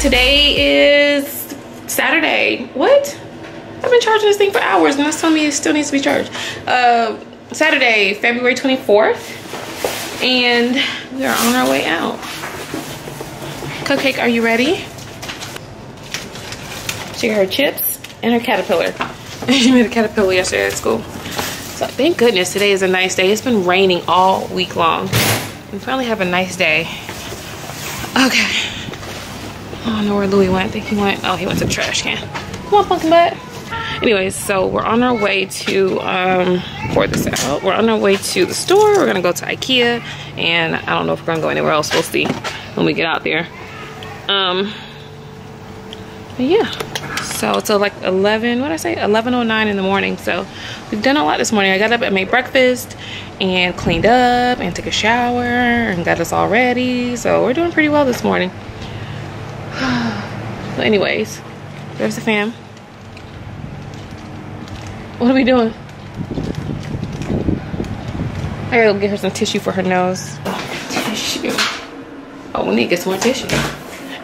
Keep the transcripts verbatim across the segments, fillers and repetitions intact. Today is Saturday. What? I've been charging this thing for hours and that's telling me it still needs to be charged. Uh, Saturday, February twenty-fourth, and we are on our way out. Cupcake, are you ready? She got her chips and her caterpillar. She made a caterpillar yesterday at school. So thank goodness today is a nice day. It's been raining all week long. We finally have a nice day. Okay. I don't know where Louie went. I think he went, oh, he went to the trash can. Come on, pumpkin butt. Anyways, so we're on our way to, um, pour this out. We're on our way to the store. We're gonna go to IKEA, and I don't know if we're gonna go anywhere else. We'll see when we get out there. Um, yeah. So it's like eleven, what did I say? eleven oh nine in the morning. So we've done a lot this morning. I got up and made breakfast and cleaned up and took a shower and got us all ready. So we're doing pretty well this morning. So anyways, there's the fam. What are we doing? I gotta go get her some tissue for her nose. Tissue. Oh, we need to get some more tissue.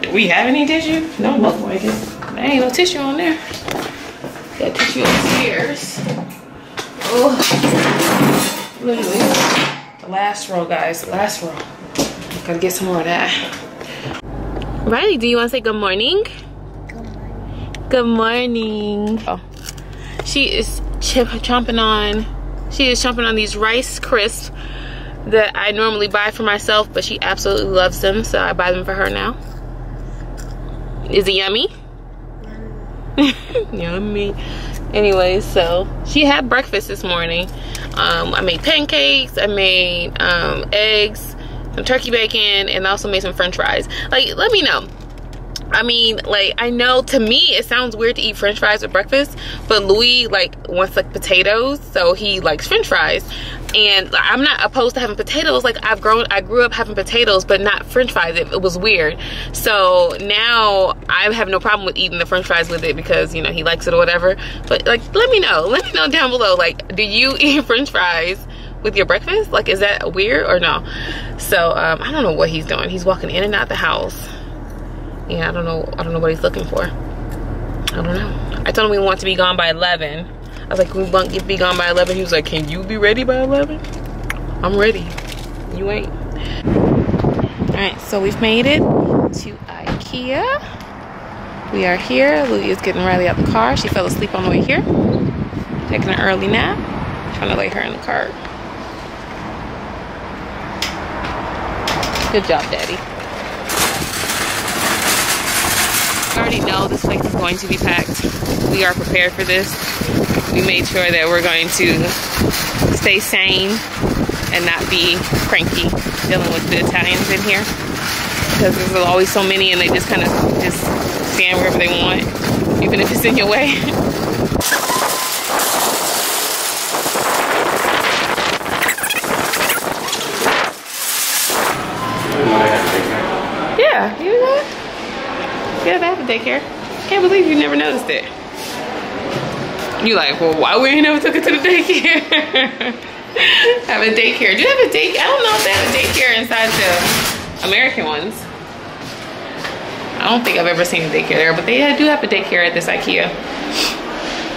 Do we have any tissue? No, no, I guess. There ain't no tissue on there. Got tissue upstairs. Oh, literally. The last roll, guys, the last roll. Gotta get some more of that. Riley, do you want to say good morning? Good morning. Good morning. Oh. She is chip chomping on, she is chomping on these Rice Crisps that I normally buy for myself, but she absolutely loves them, so I buy them for her now. Is it yummy? Yummy. Yummy. Anyways, so she had breakfast this morning. Um, I made pancakes, I made um, eggs, some turkey bacon, and also made some french fries. Like, let me know. I mean, like, I know to me it sounds weird to eat french fries with breakfast, but Louis like wants like potatoes, so he likes french fries. And like, I'm not opposed to having potatoes. Like, I've grown, I grew up having potatoes, but not french fries. It, it was weird. So now I have no problem with eating the french fries with it because, you know, he likes it or whatever. But like, let me know. Let me know down below. Like, do you eat french fries with your breakfast? Like, is that weird or no? So um I don't know what he's doing. He's walking in and out the house, and I don't know I don't know what he's looking for. I don't know. I told him we want to be gone by eleven. I was like, we want to be gone by eleven. He was like, can you be ready by eleven? I'm ready. You ain't. Alright, so we've made it to IKEA. We are here. Louie is getting Riley out the car. She fell asleep on the way here. Taking an early nap. Trying to lay her in the car. Good job, Daddy. I already know this place is going to be packed. We are prepared for this. We made sure that we're going to stay sane and not be cranky dealing with the Italians in here, because there's always so many and they just kind of just stand wherever they want, even if it's in your way. Yeah, you know what? Yeah, that's a daycare. Can't believe you never noticed it. You like, well, why we ain't never took it to the daycare? Have a daycare. Do you have a daycare? I don't know if they have a daycare inside the American ones. I don't think I've ever seen a daycare there, but they do have a daycare at this IKEA.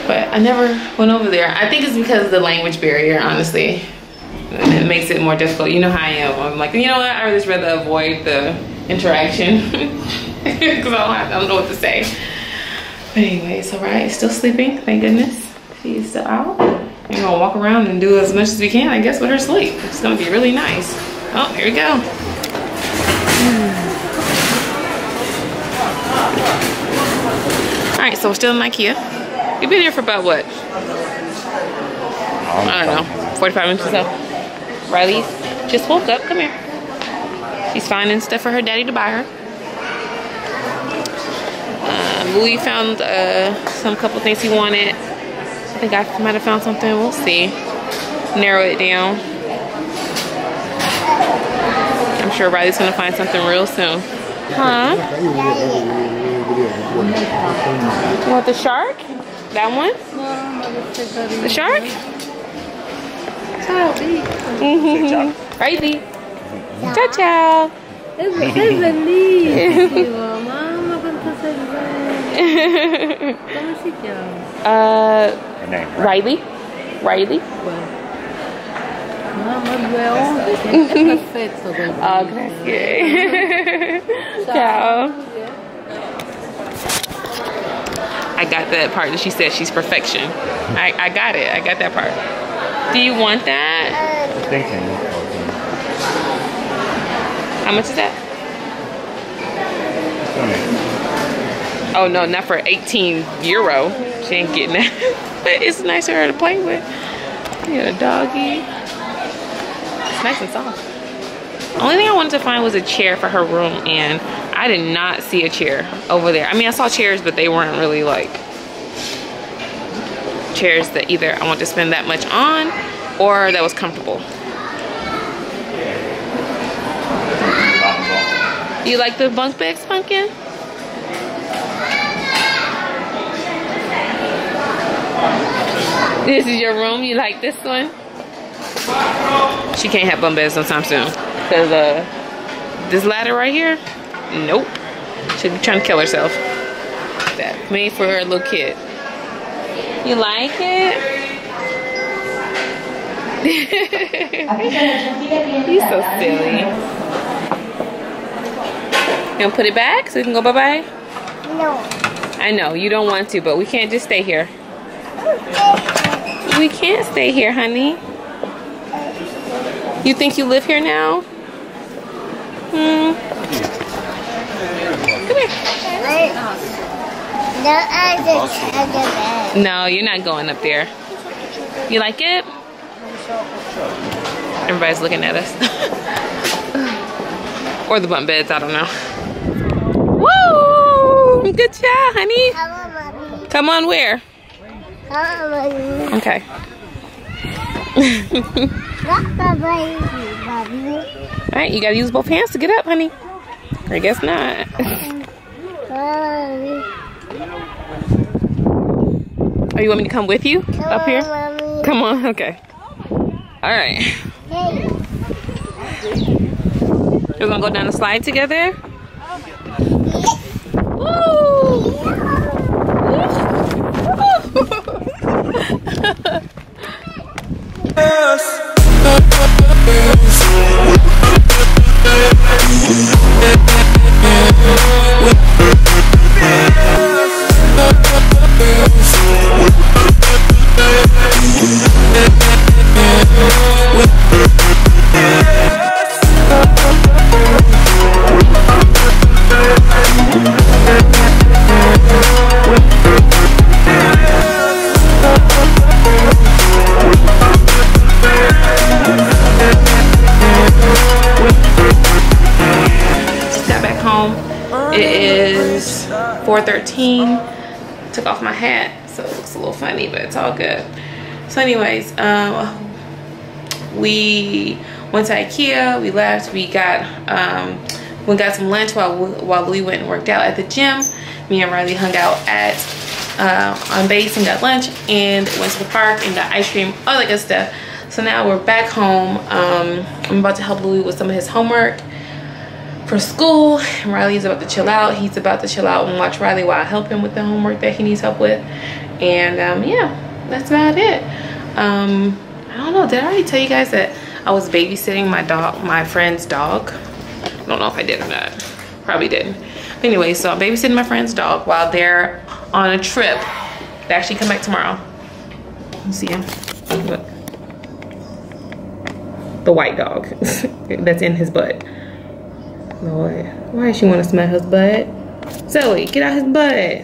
But I never went over there. I think it's because of the language barrier, honestly. It makes it more difficult. You know how I am. I'm like, you know what? I would just rather avoid the interaction because I, I don't know what to say. But anyways, so Riley's still sleeping, thank goodness. She's still out. We're gonna walk around and do as much as we can, I guess, with her sleep. It's gonna be really nice. Oh, here we go. Mm. All right, so we're still in IKEA. We've been here for about what? I don't know, forty-five minutes or so. Riley just woke up, come here. She's finding stuff for her daddy to buy her. Uh, Louie found uh, some couple things he wanted. I think I might have found something. We'll see. Narrow it down. I'm sure Riley's gonna find something real soon. Huh? You want the shark? That one? The shark? Mm-hmm. Riley. Ciao, ciao. Mama. What was he called? Uh, Her name, right? Riley. Riley. Well. No, no, well. Es perfecto, baby. Oh, gracias. Ciao. I got that part that she said she's perfection. I, I got it. I got that part. Do you want that? I'm thinking. How much is that? Oh no, not for eighteen euro. She ain't getting that. But it's nice for her to play with. You got a doggy. It's nice and soft. Only thing I wanted to find was a chair for her room, and I did not see a chair over there. I mean, I saw chairs, but they weren't really like chairs that either I want to spend that much on or that was comfortable. You like the bunk beds, Pumpkin? This is your room. You like this one? She can't have bunk beds sometime soon. Cause uh, this ladder right here, nope. She'll be trying to kill herself. That made for her little kid. You like it? He's so silly. You gonna put it back so we can go bye-bye? No. I know, you don't want to, but we can't just stay here. We can't stay here, honey. You think you live here now? Hmm. Come here. No, you're not going up there. You like it? Everybody's looking at us. Or the bunk beds, I don't know. Woo! Good job, honey. Hello, come on, where? Hello, okay. All right, you gotta use both hands to get up, honey. Or I guess not. Oh, you want me to come with you up here? Come on, okay. All right. We're gonna go down the slide together. Woo! four thirteen, took off my hat, so it looks a little funny, but it's all good. So anyways, um, we went to IKEA, we left, we got um, we got some lunch while while Louie went and worked out at the gym. Me and Riley hung out at uh, on base and got lunch, and went to the park and got ice cream, all that good stuff. So now we're back home. Um, I'm about to help Louie with some of his homework for school. Riley's about to chill out. He's about to chill out and watch Riley while I help him with the homework that he needs help with. And um, yeah, that's about it. Um, I don't know. Did I already tell you guys that I was babysitting my dog, my friend's dog? I don't know if I did or not. Probably didn't. But anyway, so I'm babysitting my friend's dog while they're on a trip. They actually come back tomorrow. You see him? Look. The white dog that's in his butt. Lord, why does she want to smell his butt? Zoe, get out his butt.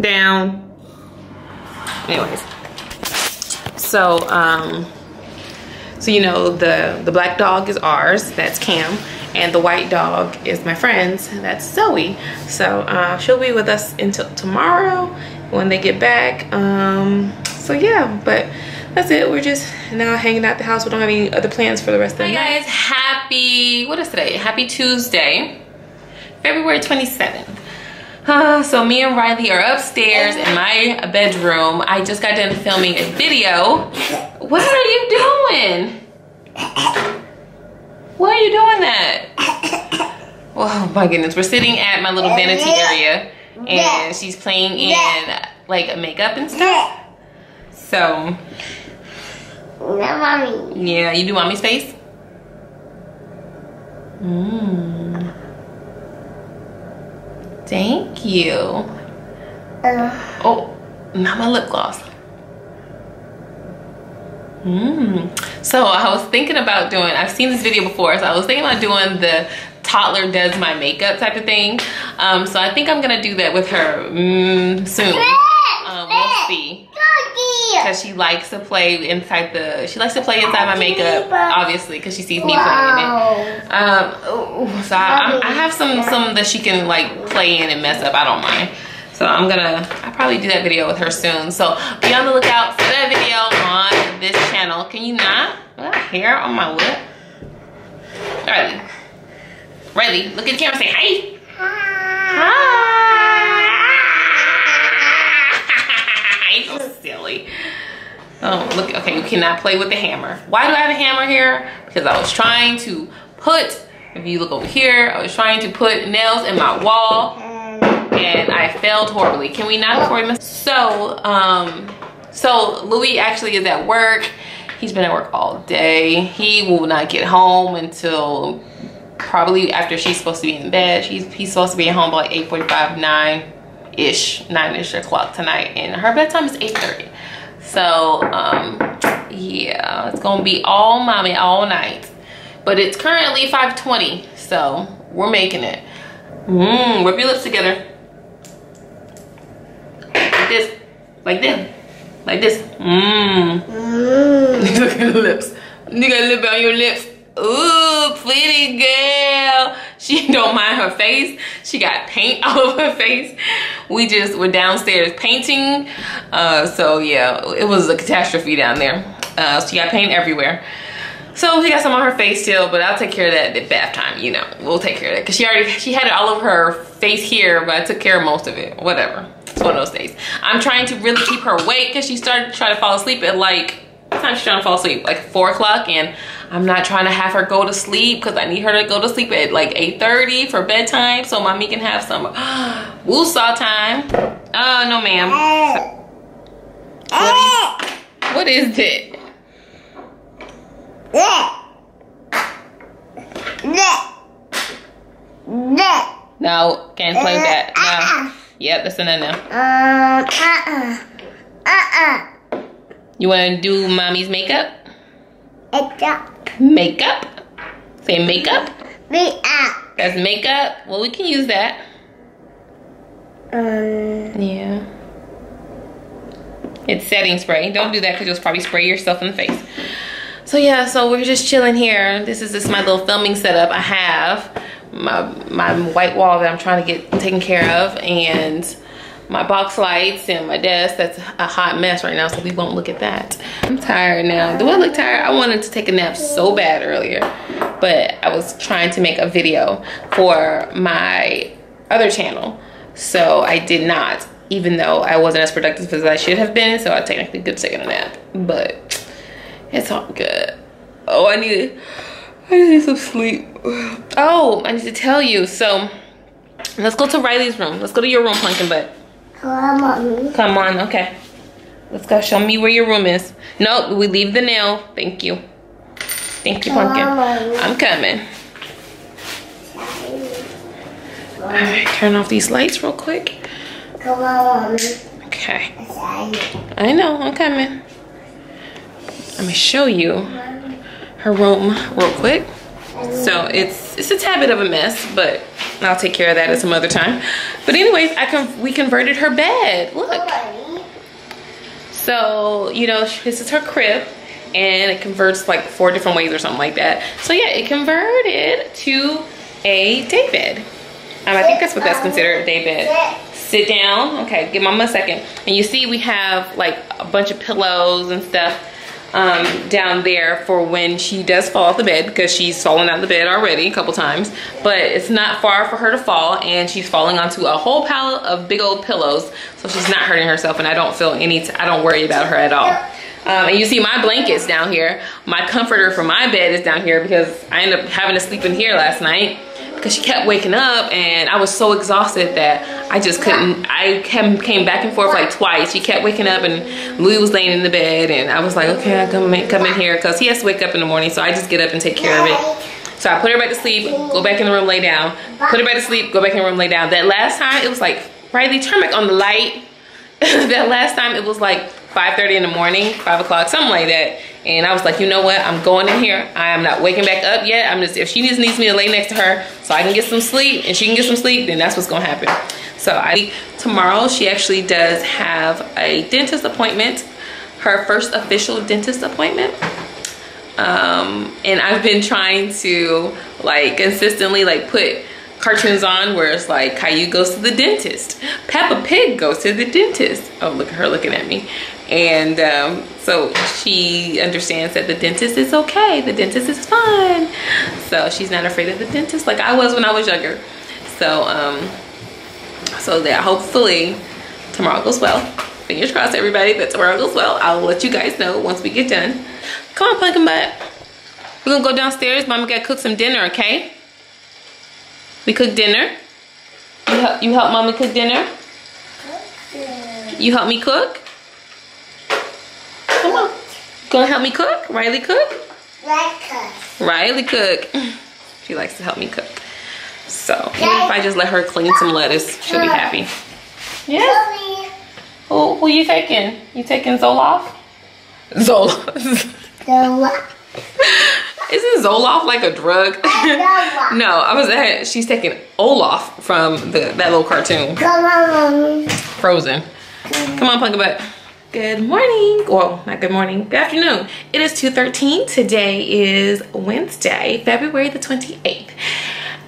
Down. Anyways, so um, so you know the the black dog is ours. That's Cam, and the white dog is my friend's. That's Zoe. So uh, she'll be with us until tomorrow when they get back. Um, so yeah, but. That's it. We're just now hanging out the house. We don't have any other plans for the rest of the night. Hey guys, happy, what is today? Happy Tuesday, February twenty-seventh. Uh, so me and Riley are upstairs in my bedroom. I just got done filming a video. What are you doing? What are you doing? Oh my goodness, we're sitting at my little vanity area and she's playing in like makeup and stuff. So. Mommy. Yeah, you do mommy's face? Mmm. Thank you. Uh, oh, not my lip gloss. Mmm. So I was thinking about doing, I've seen this video before, so I was thinking about doing the toddler does my makeup type of thing. Um, so I think I'm gonna do that with her mm, soon. Um, we'll see. Because she likes to play inside the, she likes to play inside my makeup, obviously, because she sees me wow. playing in it. Um, oh, so I, I have some some that she can like play in and mess up. I don't mind. So I'm gonna, I probably do that video with her soon. So be on the lookout for that video on this channel. Can you not? Well, hair on my lip. All right. Riley, look at the camera and say hi. Hi. Hi. So silly. Oh, look. Okay, you cannot play with the hammer. Why do I have a hammer here? Because I was trying to put, if you look over here, I was trying to put nails in my wall and I failed horribly. Can we not afford this? So, um, so Louie actually is at work. He's been at work all day. He will not get home until probably after she's supposed to be in bed. She's, he's supposed to be at home by like eight forty-five, nine-ish, nine-ish o'clock tonight. And her bedtime is eight thirty. So, um, yeah, it's going to be all mommy all night. But it's currently five twenty, so we're making it. Mmm, rub your lips together. Like this. Like this. Like this. Mmm. Mm. Look at the lips. You got a lip on your lips. Ooh, pretty girl. She don't mind her face. She got paint all over her face. We just were downstairs painting. Uh, so yeah, it was a catastrophe down there. Uh, she got paint everywhere. So she got some on her face still, but I'll take care of that at bath time. You know, we'll take care of that because she already she had it all over her face here, but I took care of most of it. Whatever. It's one of those days. I'm trying to really keep her awake because she started to try to fall asleep at like. Time she's trying to fall asleep like four o'clock and I'm not trying to have her go to sleep because I need her to go to sleep at like eight thirty for bedtime so mommy can have some woosah time. Oh no ma'am. What, what is it? No, can't play with that. No. Yep, that's enough. You want to do mommy's makeup? Makeup. Makeup? Say makeup? Makeup. That's makeup? Well, we can use that. Um. Yeah. It's setting spray. Don't do that because you'll probably spray yourself in the face. So yeah, so we're just chilling here. This is just my little filming setup I have. My, my white wall that I'm trying to get taken care of and my box lights and my desk, that's a hot mess right now, so we won't look at that. I'm tired now. Do I look tired? I wanted to take a nap so bad earlier, but I was trying to make a video for my other channel, so I did not, even though I wasn't as productive as I should have been, so I technically could take a nap, but it's all good. Oh, I need, I need some sleep. Oh, I need to tell you, so let's go to Riley's room. Let's go to your room, Pumpkin Butt. Come on. Come on, okay. Let's go. Show me where your room is. Nope, we leave the nail. Thank you. Thank you, Pumpkin. I'm coming. All right, turn off these lights real quick. Come on, okay. I know, I'm coming. Let me show you her room real quick. So it's it's a tad bit of a mess, but I'll take care of that at some other time. But anyways, I con we converted her bed. Look. So, you know, this is her crib and it converts like four different ways or something like that. So yeah, it converted to a day bed. Um, I think that's what that's considered, a day bed. Sit down. Okay, give mama a second. And you see we have like a bunch of pillows and stuff um down there for when she does fall off the bed, because she's fallen out of the bed already a couple times, but it's not far for her to fall and she's falling onto a whole pile of big old pillows, so she's not hurting herself and I don't feel any t I don't worry about her at all. Um, and you see my blankets down here, my comforter for my bed is down here because I ended up having to sleep in here last night because she kept waking up and I was so exhausted that I just couldn't. I came back and forth like twice. She kept waking up and Louie was laying in the bed and I was like, okay, I come in, come in here because he has to wake up in the morning, so I just get up and take care of it. So I put her back to sleep, go back in the room, lay down. Put her back to sleep, go back in the room, lay down. That last time, it was like, Riley, turn back on the light. That last time, it was like five thirty in the morning, five o'clock, something like that. And I was like, you know what? I'm going in here. I am not waking back up yet. I'm just, if she just needs me to lay next to her so I can get some sleep and she can get some sleep, then that's what's gonna happen. So I, tomorrow, she actually does have a dentist appointment, her first official dentist appointment. Um, and I've been trying to like consistently like put cartoons on where it's like Caillou goes to the dentist, Peppa Pig goes to the dentist. Oh, look at her looking at me. And um, so she understands that the dentist is okay. The dentist is fun. So she's not afraid of the dentist like I was when I was younger. So, um, so that hopefully tomorrow goes well. Fingers crossed, everybody, that tomorrow goes well. I'll let you guys know once we get done. Come on, pumpkin butt. We're gonna go downstairs. Mama gotta cook some dinner, okay? We cook dinner. You help, you help Mama cook dinner? You help me cook? Come on. Gonna help me cook? Riley cook? Riley cook. She likes to help me cook. So, even if I just let her clean some lettuce, she'll be happy. Yeah? Who, who you taking? You taking Zoloft? Zoloft. Zoloft. Isn't Zoloft like a drug? No, I was at, she's taking Olaf from the, that little cartoon. Come on, Frozen. Come on, Pumpkin Butt. Good morning. Well, not good morning. Good afternoon. It is two thirteen. Today is Wednesday, February the twenty-eighth.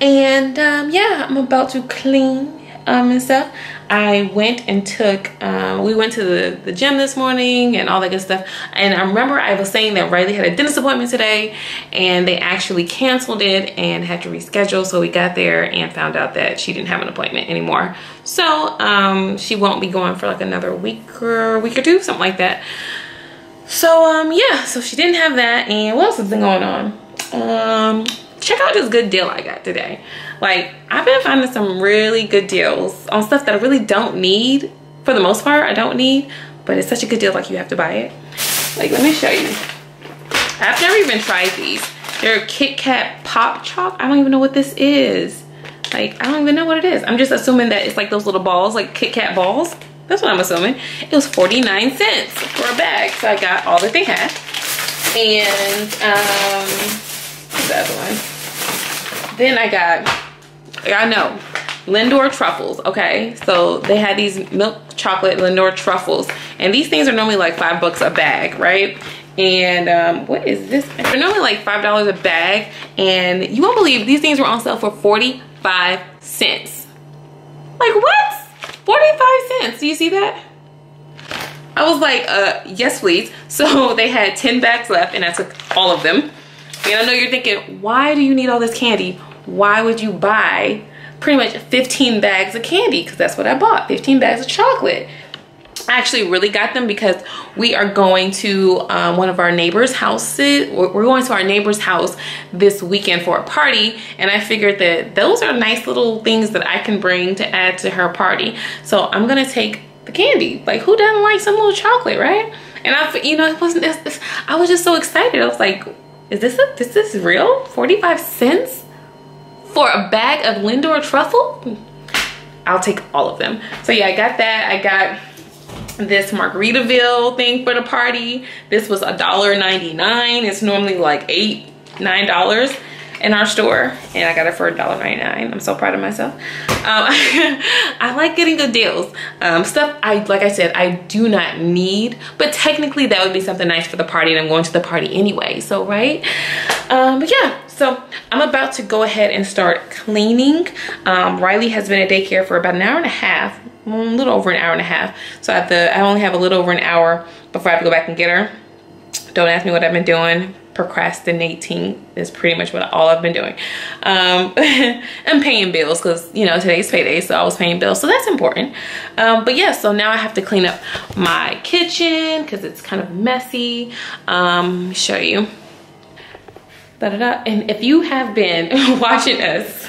And um, yeah, I'm about to clean um, and stuff. I went and took, um, we went to the, the gym this morning and all that good stuff. And I remember I was saying that Riley had a dentist appointment today and they actually canceled it and had to reschedule. So we got there and found out that she didn't have an appointment anymore. So um, she won't be going for like another week or week or two, something like that. So um, yeah, so she didn't have that. And what else has been going on? Um, check out this good deal I got today. Like, I've been finding some really good deals on stuff that I really don't need. For the most part, I don't need, but it's such a good deal, like you have to buy it. Like, let me show you. I've never even tried these. They're Kit Kat Pop Chalk. I don't even know what this is. Like, I don't even know what it is. I'm just assuming that it's like those little balls, like Kit Kat balls. That's what I'm assuming. It was forty-nine cents for a bag. So I got all that they had. And, um, what's the other one? Then I got, I know, Lindor truffles, okay? So they had these milk chocolate Lindor truffles. And these things are normally like five bucks a bag, right? And um, what is this? They're normally like five dollars a bag. And you won't believe these things were on sale for forty-five cents. Like what? forty-five cents, do you see that? I was like, uh, yes please. So they had ten bags left and I took all of them. And I know you're thinking, why do you need all this candy? Why would you buy pretty much fifteen bags of candy? Because that's what I bought, fifteen bags of chocolate. I actually really got them because we are going to um, one of our neighbors' houses. We're going to our neighbor's house this weekend for a party. And I figured that those are nice little things that I can bring to add to her party. So I'm going to take the candy. Like, who doesn't like some little chocolate, right? And I, you know, it wasn't, it's, it's, I was just so excited. I was like, is this, a, is this real? forty-five cents? For a bag of Lindor truffle? I'll take all of them. So yeah, I got that. I got this Margaritaville thing for the party. This was a dollar ninety-nine. It's normally like eight, nine dollars in our store. And I got it for a dollar ninety-nine. I'm so proud of myself. Um, I like getting good deals. Um, stuff, I like I said, I do not need, but technically that would be something nice for the party and I'm going to the party anyway, so right? Um, but yeah, so I'm about to go ahead and start cleaning. Um, Riley has been at daycare for about an hour and a half, a little over an hour and a half. So I have to, I only have a little over an hour before I have to go back and get her. Don't ask me what I've been doing. Procrastinating is pretty much what all I've been doing. Um, I'm paying bills because, you know, today's payday, so I was paying bills, so that's important. Um, but yeah, so now I have to clean up my kitchen because it's kind of messy. Um, let me show you. Da, da, da. And if you have been watching us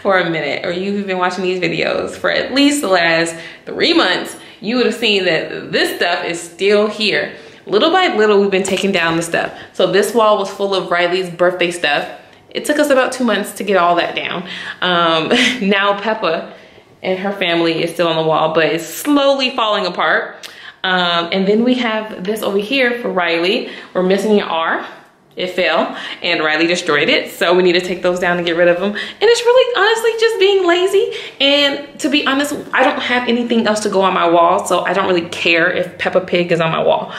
for a minute, or you've been watching these videos for at least the last three months, you would have seen that this stuff is still here. Little by little, we've been taking down the stuff. So this wall was full of Riley's birthday stuff. It took us about two months to get all that down. Um, now Peppa and her family is still on the wall, but it's slowly falling apart. Um, and then we have this over here for Riley. We're missing an R. It fell and Riley destroyed it. So we need to take those down and get rid of them. And it's really honestly just being lazy. And to be honest, I don't have anything else to go on my wall. So I don't really care if Peppa Pig is on my wall.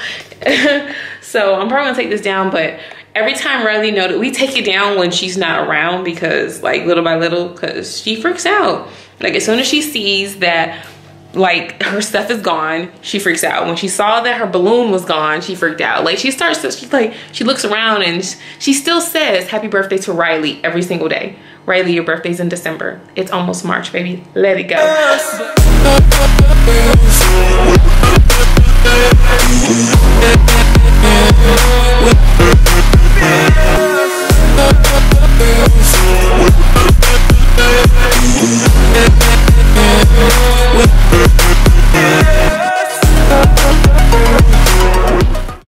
So I'm probably gonna take this down, but every time Riley noted, we take it down when she's not around, because like little by little, cause she freaks out. Like as soon as she sees that like her stuff is gone, she freaks out. When she saw that her balloon was gone, she freaked out. Like she starts to, she's like, she looks around and she still says happy birthday to Riley every single day. Riley, your birthday's in December. It's almost March, baby. Let it go. But